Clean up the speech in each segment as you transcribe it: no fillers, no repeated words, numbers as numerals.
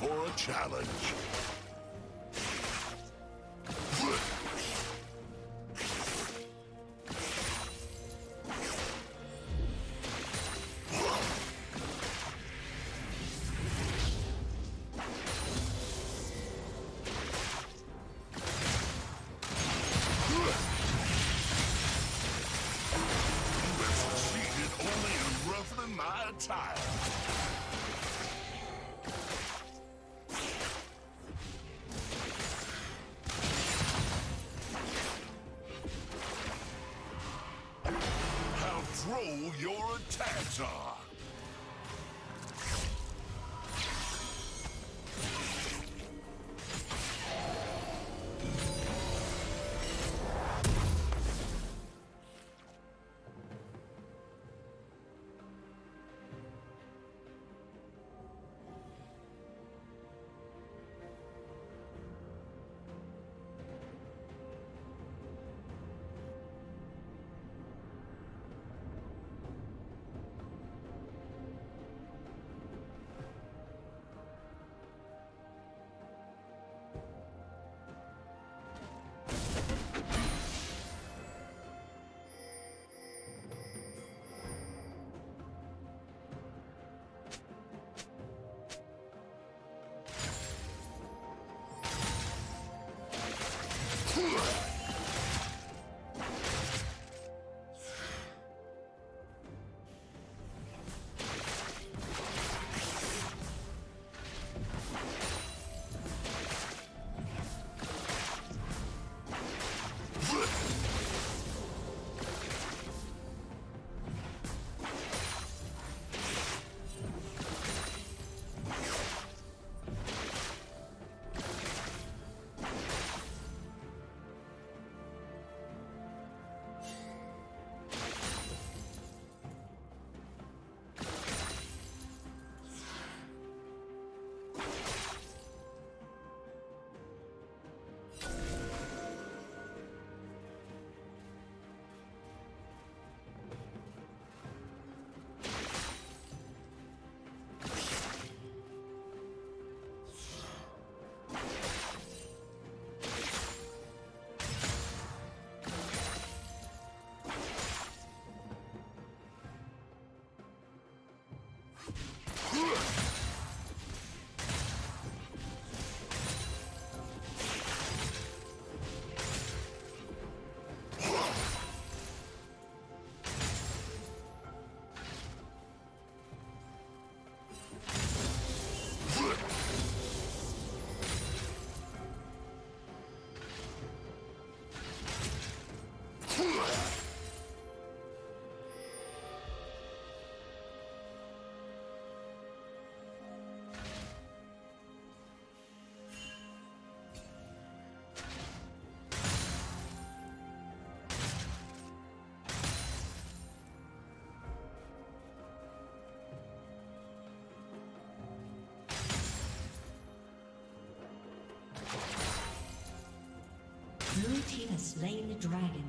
for a challenge. Roll your attacks are. Blue team has slain the dragon.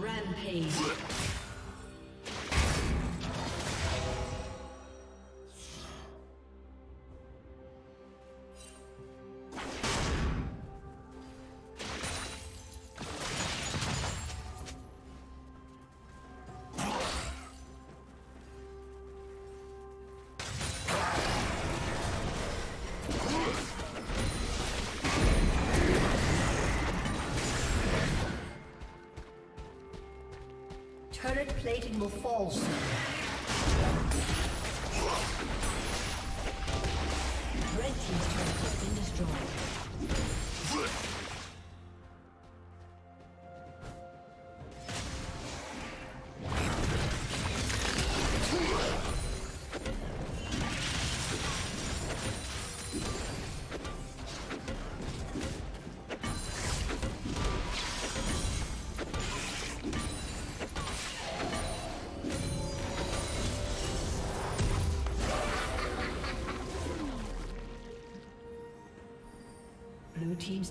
Rampage. Turret plating will fall soon. Red team's turret has been destroyed. Team's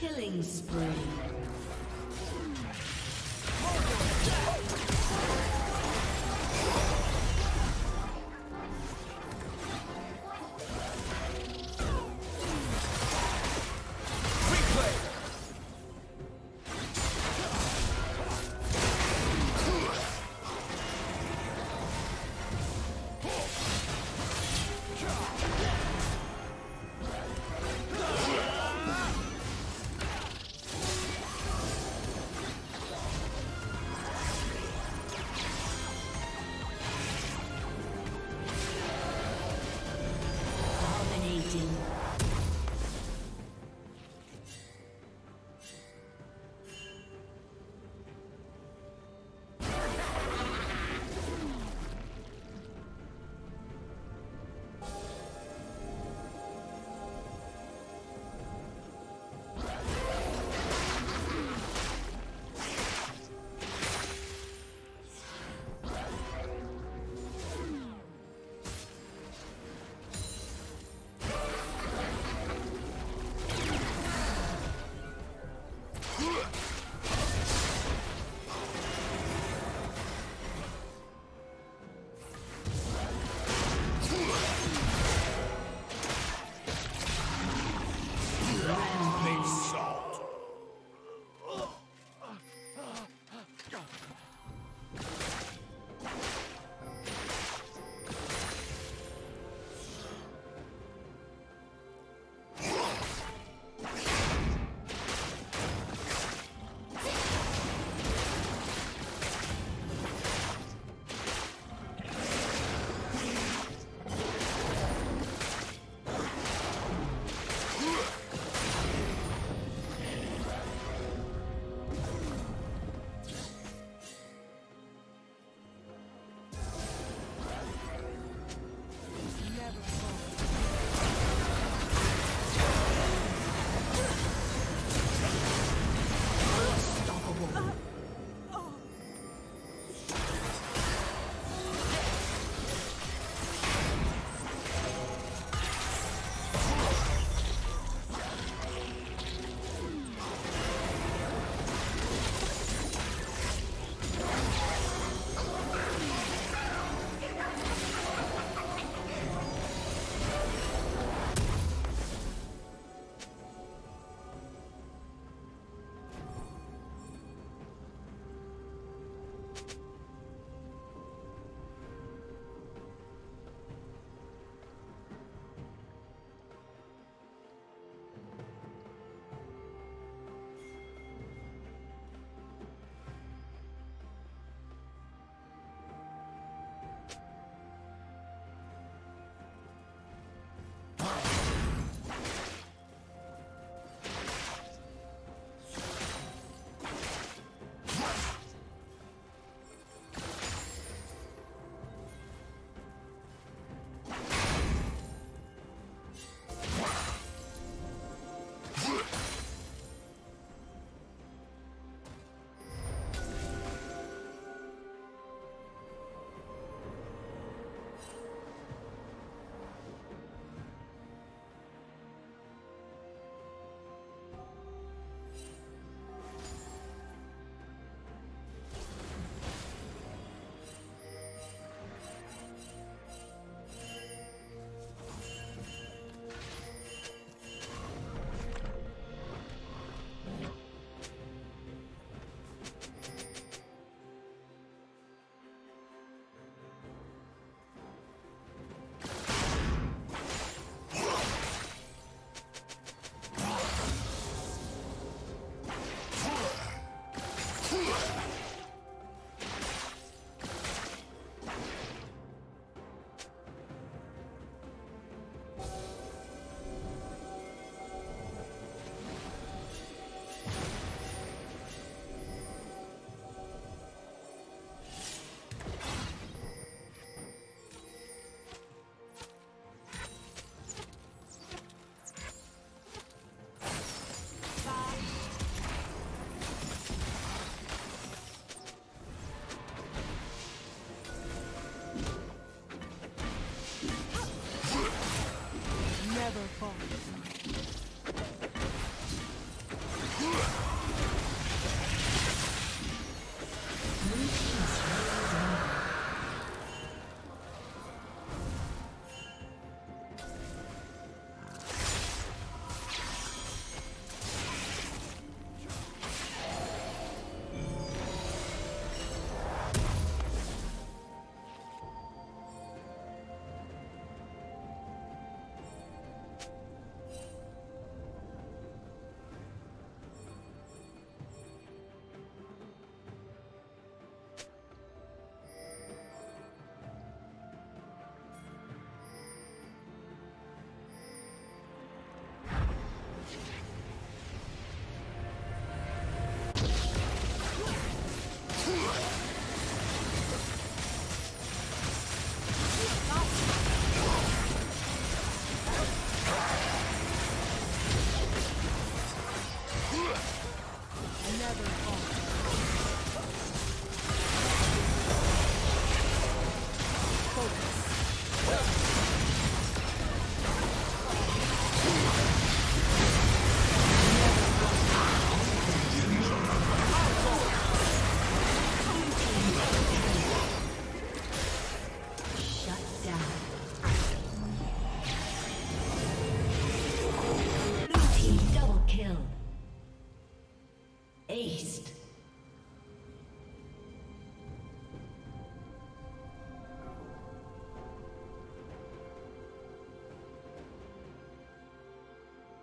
Killing spree.